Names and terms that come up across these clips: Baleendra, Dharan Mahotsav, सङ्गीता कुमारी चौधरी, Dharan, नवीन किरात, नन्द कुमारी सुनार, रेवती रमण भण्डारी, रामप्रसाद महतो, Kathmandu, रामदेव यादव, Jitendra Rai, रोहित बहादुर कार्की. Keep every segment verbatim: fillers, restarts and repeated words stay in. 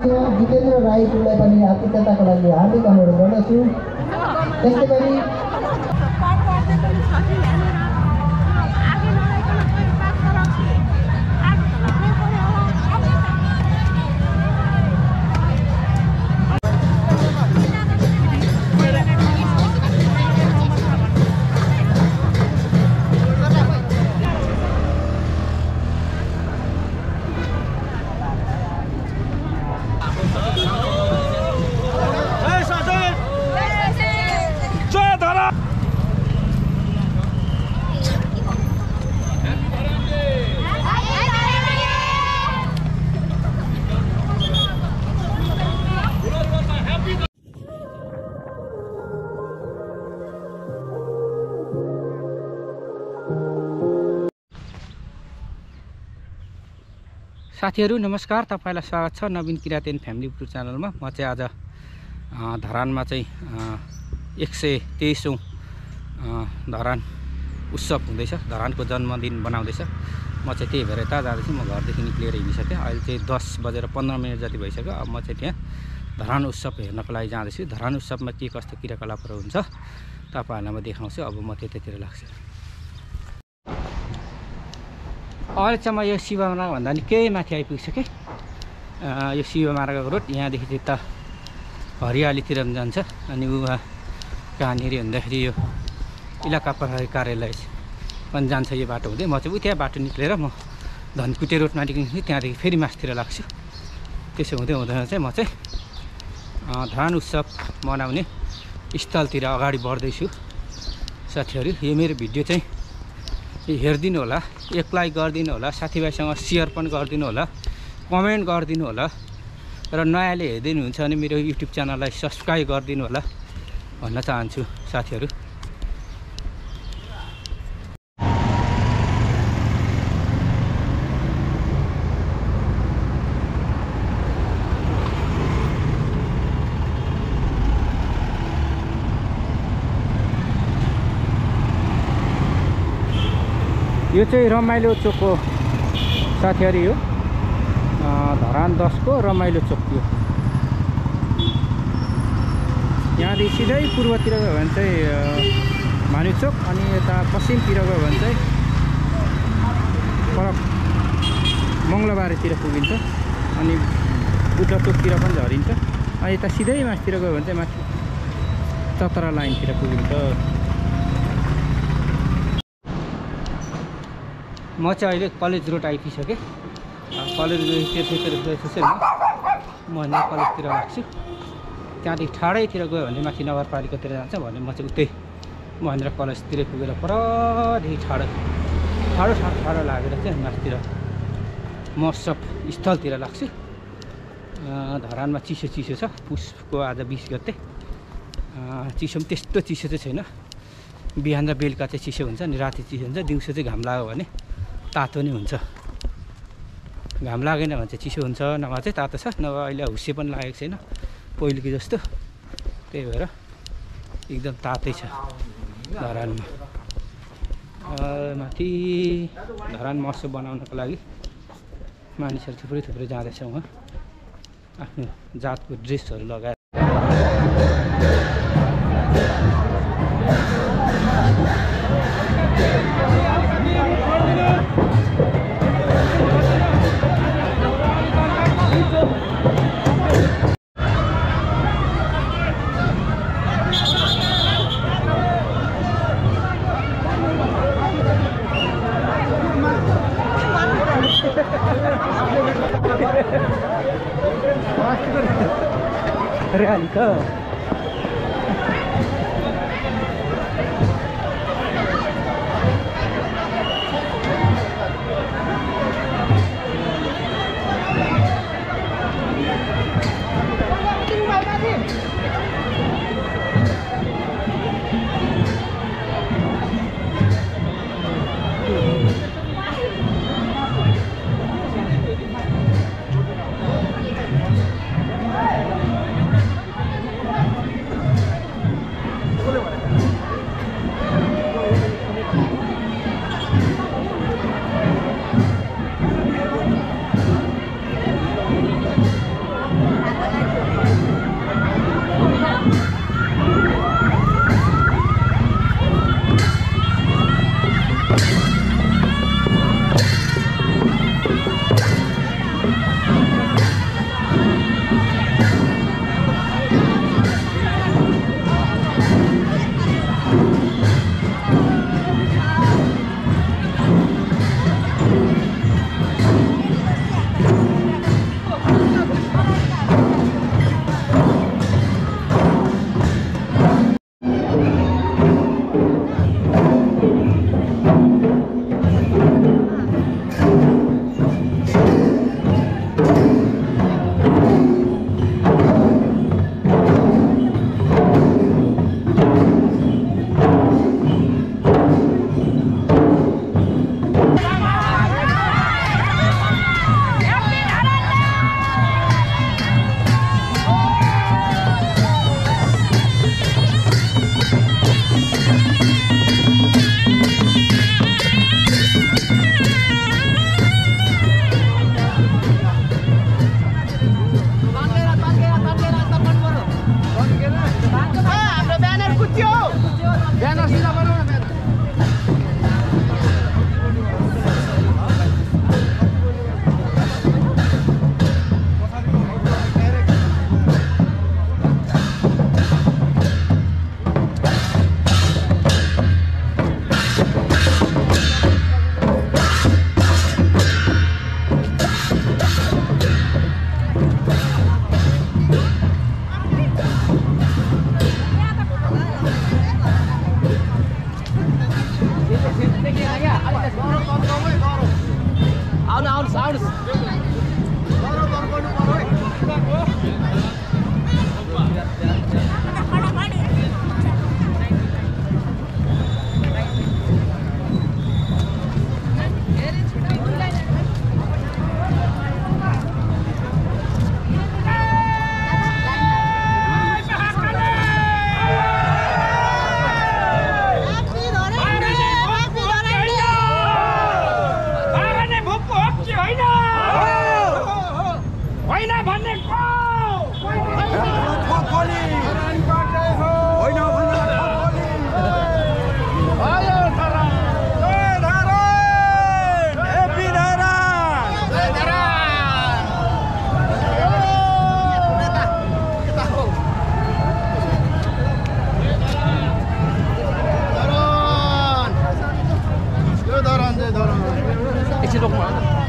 Jitendra Rai Kulai pani hati katakan lagi hati kamu berbeda sih. Terima kasih. साथीहरु नमस्कार, तपाईलाई स्वागत छ नवीन किरात and family YouTube च्यानलमा। म चाहिँ आज धरानमा चाहिँ एक सय तेइस औं धरान उत्सव हुँदैछ, धरानको जन्मदिन मनाउँदैछ। म चाहिँ त्यही भएर यता जाँदै छु। म घरदेखि निक्लिएर हिँडिसके, अहिले चाहिँ दस बजेर पन्ध्र मिनेट जति भइसक्यो। अब म चाहिँ त्यहाँ धरान उत्सव हेर्नको लागि जाँदैछु। धरान उत्सवमा के कस्तो क्रियाकलापहरू हुन्छ तपाईहरुलाई म देखाउँछु। अब म त्यतैतिर लाग्छु। अहिलेसम्म यो शिवमार्ग भन्दा निकै माथि आइपुगिसकेँ। यो शिवमार्गको रोड यहाँदेखि त्यता हरियालीतिर पनि जान्छ। अनि उहाँ कहाँनिर भन्दाखेरि यो इलाका प्रहरी कार्यालय पनि जान्छ यो बाटो हुँदै। म चाहिँ उही त्यहाँ बाटो निक्लेर म धनकुटे रोडमा निक्लिन्छु, त्यहाँदेखि फेरि मासतिर लाग्छु। त्यसो हुँदै हुँदैन चाहिँ म चाहिँ धान उत्सव मनाउने स्थलतिर अगाडि बढ्दैछु। साथीहरू, यो मेरो भिडियो चाहिँ हेर्दिनु होला, एक लाइक गरिदिनु होला, साथीभाइसँग सेयर पनि गरिदिनु होला, कमेन्ट गरिदिनु होला। र नयाँले हेर्दिनु हुन्छ भने मेरो युट्युब च्यानललाई सब्स्क्राइब गरिदिनु होला भन्न चाहन्छु साथीहरू। यो चाहिँ रमाइलो चोक हो साथीहरू। यो धरान दस को रमाइलो चोक हो। यहाँदेखि सिधै पूर्वतिर गयो भने चाहिँ भानु चोक, अनि यता पश्चिमतिर गयो भने चाहिँ पर मङ्गलबारेतिर पुगिन्छ, अनि बुद्ध चोकतिर पनि झरिन्छ। अनि यता सिधै माथितिर गयो भने चाहिँ माथि चतरा लाइनतिर पुगिन्छ। म चाहिँ अहिले कलेज रोड आइपुगिसकेँ। कलेज रोडतिर म कलेजतिर लाग्छु, त्यहाँदेखि ठाडैतिर गयो भने माथि नगरपालिकातिर जान्छ भने म चाहिँ उतै महेन्द्र कलेजतिर पुगेर परदेखि ठाडो ठाडो ठाडो ठाडो लागेर चाहिँ माथितिर महोत्सव स्थलतिर लाग्छु। धरानमा चिसो चिसो छ, पुसको आज बिस गते चिसो पनि त्यस्तो चिसो चाहिँ छैन। बिहान र बेलुका चाहिँ चिसो हुन्छ, अनि राति चिसो हुन्छ। दिउँसो चाहिँ घाम लाग्यो भने तातो नै हुन्छ, घाम लागेन भने चाहिँ चिसो हुन्छ। नभए चाहिँ तातो छ, नभए अहिले हुस्से पनि लागेको छैन पहिलेको जस्तो, त्यही भएर एकदम तातै छ धरानमा। माथि धरान महोत्सव बनाउनको लागि मानिसहरू थुप्रै थुप्रै जाँदैछ। उहाँ आफ्नो जातको ड्रेसहरू लगाएर realita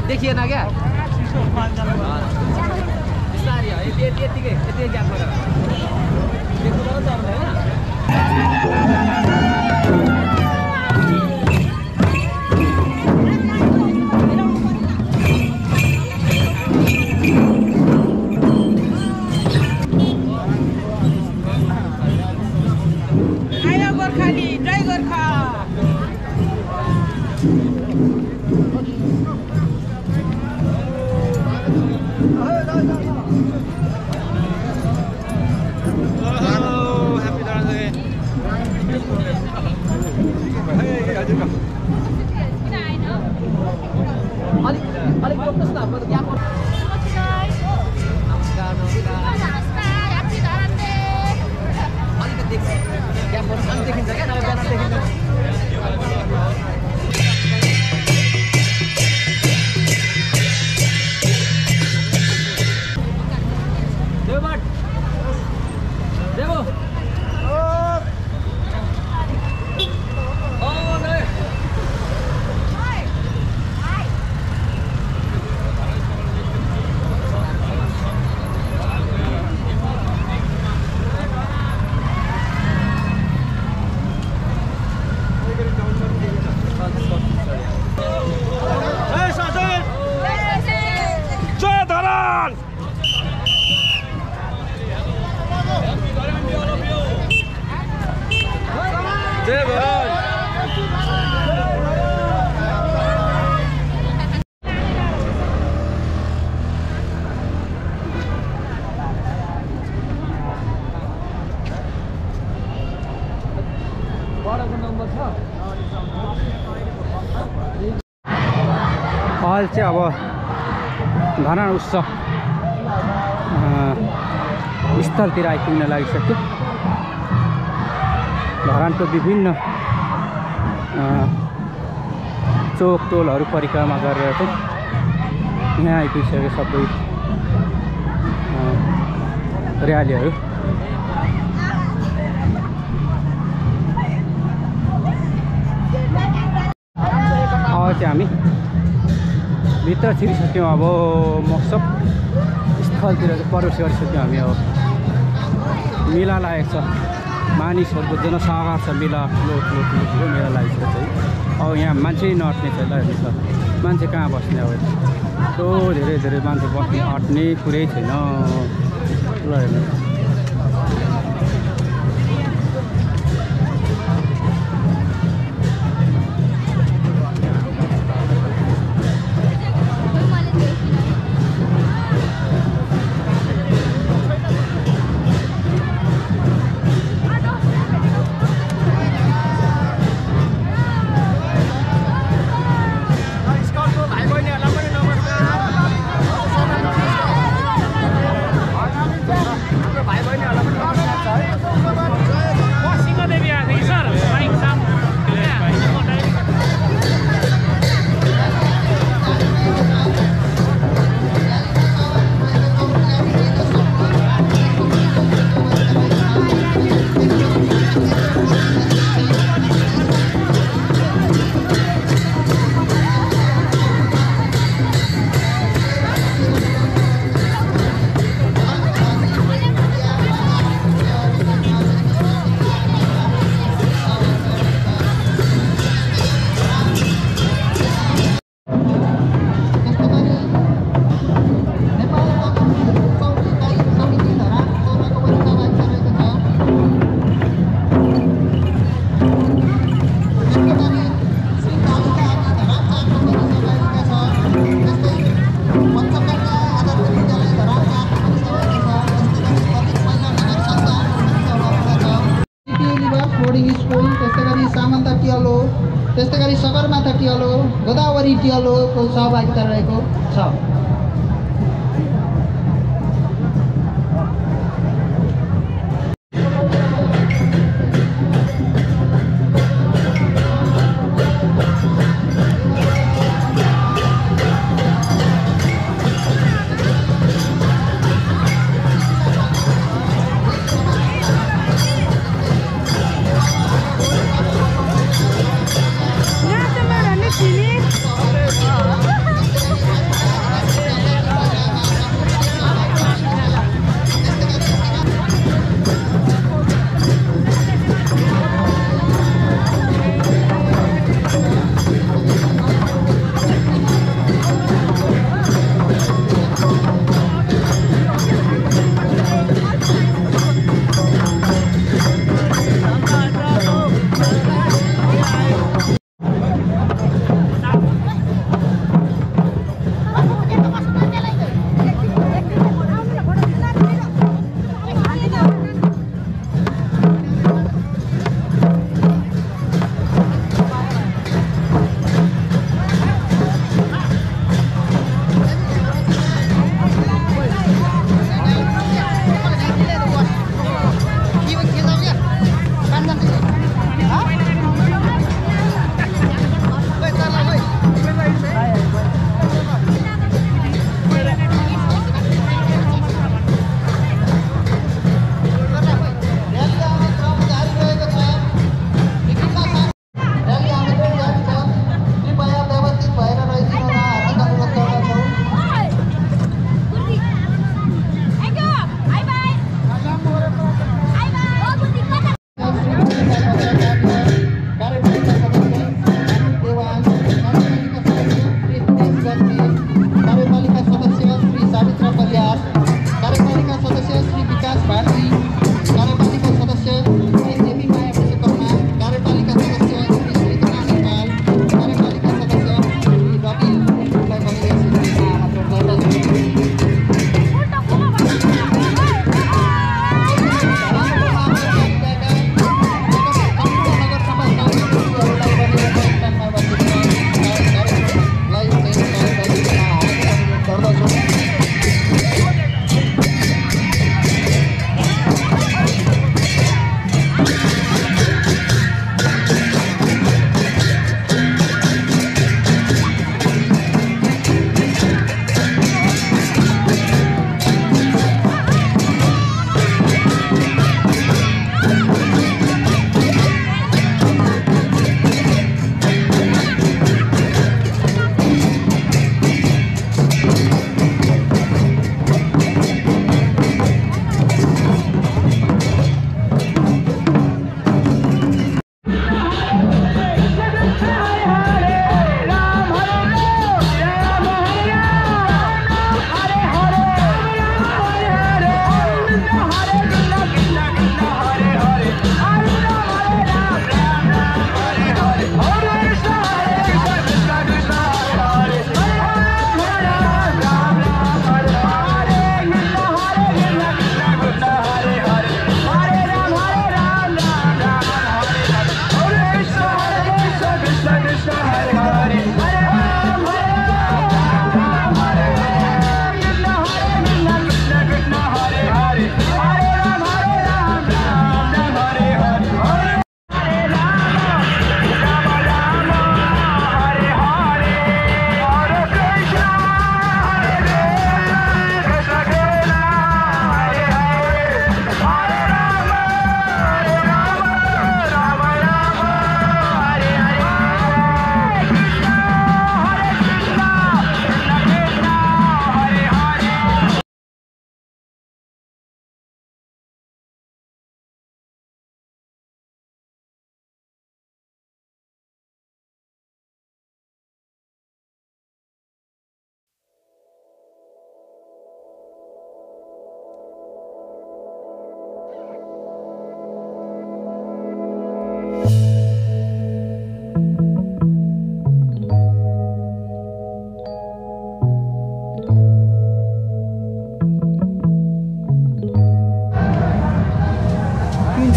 देखिए ना क्या आज चाहिँ अब धरान उत्सव स्थलतिर आइपुग्न लागिसक्यो। धरानको विभिन्न चोक टोलहरू परिक्रमा गरेर चाहिँ यहाँ आइपुगेको सबै र्यालीहरू आज हामी भित्र छिरिसक्यौँ। अब महोत्सव स्थलतिर प्रवेश गरिसक्यौँ हामी। अब मेला लागेको छ, मानिसहरूको जनसागर छ, मेला लोट लोट लोट मेला लागेको छ। अब यहाँ मान्छे नअट्ने छ, लागेको छ मान्छे कहाँ बस्ने। अब यस्तो धेरै धेरै मान्छे बस्ने अट्ने कुरै छैन। ल हेर्नु गोदावरी टियालोको सहभागिता रहेको छ।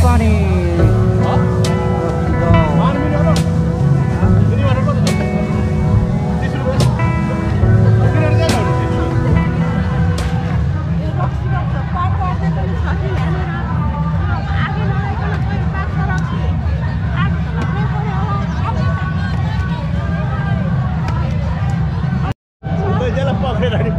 apa nih? Hah? Mana ini orang? Ini mana kok tuh? Di sini bos. Lagi ada jalan di sini. Ini rock sih rock, apa aja tuh di sini ya? Lagi nolai kalau mau pas rock sih. Aku kalau mau orang. Udah jalan pakai tadi.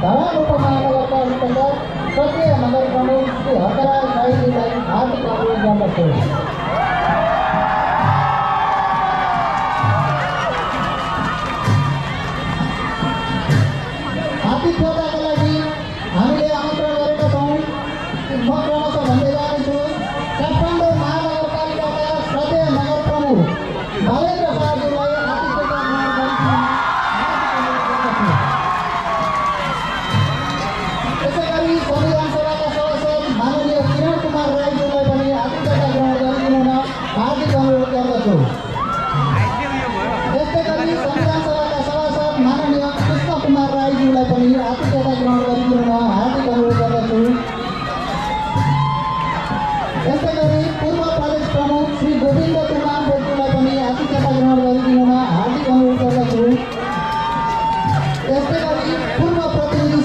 Dharan upamangalakar tanda sate nagar bangun di hakara kai kai hati kabul jambatu. Hati kota lagi, hamile amantran gareko chhau ki bhagwan ko bhande jane chu Kathmandu Mahagarpalika ka sate nagar pramukh Baleendra Sahab ji पूर्व प्रतिनिधि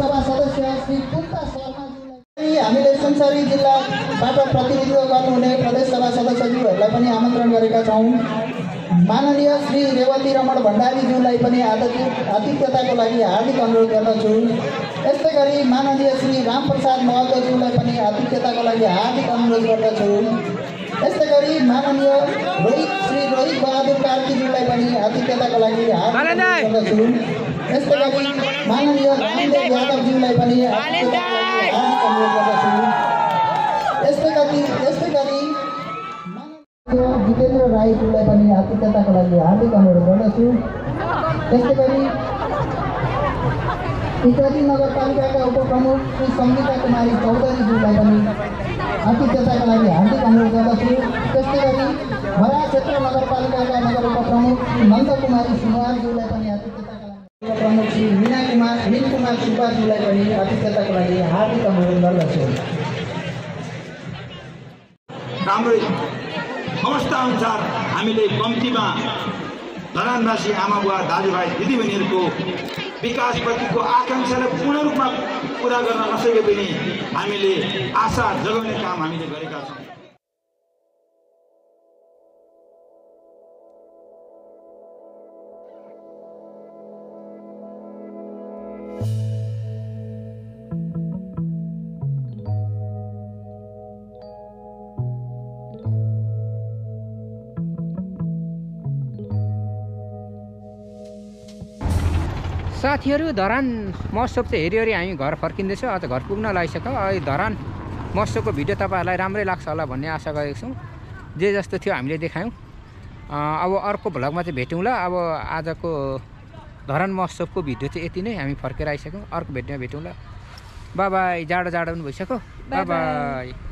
सभा सदस्य हामीले संसारी जिल्लाबाट प्रतिनिधित्व गर्नुहुने प्रदेश सभा सदस्यज्यूहरूलाई पनि आमन्त्रण गरेका छौं। माननीय श्री रेवती रमण भण्डारी ज्यूलाई पनि आतिथ्यताको लागि हार्दिक अनुरोध गर्दछु। यस्तै गरी माननीय श्री रामप्रसाद महतो ज्यूलाई पनि आतिथ्यताको लागि हार्दिक अनुरोध गर्दछु। यस्तै गरी माननीय रोहित श्री रोहित बहादुर कार्की ज्यूलाई पनि आतिथ्यताको लागि हार्दिक अनुरोध गर्दछु। यस्तै गरी माननीय रामदेव यादव ज्यूलाई पनि जितेन्द्र राई ज्यूलाई पनि आतिथ्यताको लागि हार्दिक अनुरोध गर्दछु। त्यसै गरी इटारी नगरपालिकाका उपप्रमुख श्री सङ्गीता कुमारी चौधरी ज्यूलाई पनि आतिथ्यताको लागि हार्दिक अनुरोध गर्दछु। त्यसै गरी भरा क्षेत्र नगरपालिकाका नगर उपप्रमुख श्री नन्द कुमारी सुनार ज्यूलाई पनि आतिथ्यताको लागि प्रमुख श्री मीना कुमार मीन कुमार सुब्बा ज्यूलाई पनि आतिथ्यताको लागि हार्दिक अनुरोध गर्दछु। अवस्था अनुसार हामीले कम्तीमा धरानवासी आमा बुवा दाजुभाइ दिदीबहिनीहरूको विकासप्रतिको आकांक्षालाई पूर्ण रूपमा पुरा गर्न नसके पनि हामीले आशा जगाउने काम हामीले गरेका छौँ। साथीहरू, धरान महोत्सव चाहिँ हेरि हेरि हामी घर फर्किँदैछौँ। आज घर पुग्न लागिसक्यो। अहिले धरान महोत्सवको भिडियो तपाईँहरूलाई राम्रै लाग्छ होला भन्ने आशा गरेको छौँ। जे जस्तो थियो हामीले देखायौँ। अब अर्को भ्लगमा चाहिँ भेटौँला। अब आजको धरान महोत्सवको भिडियो चाहिँ यति नै। हामी फर्केर आइसक्यौँ। अर्को भिडियोमा भेटौँला। बाबाई। जाडो जाडो पनि भइसक्यो। बाबाई।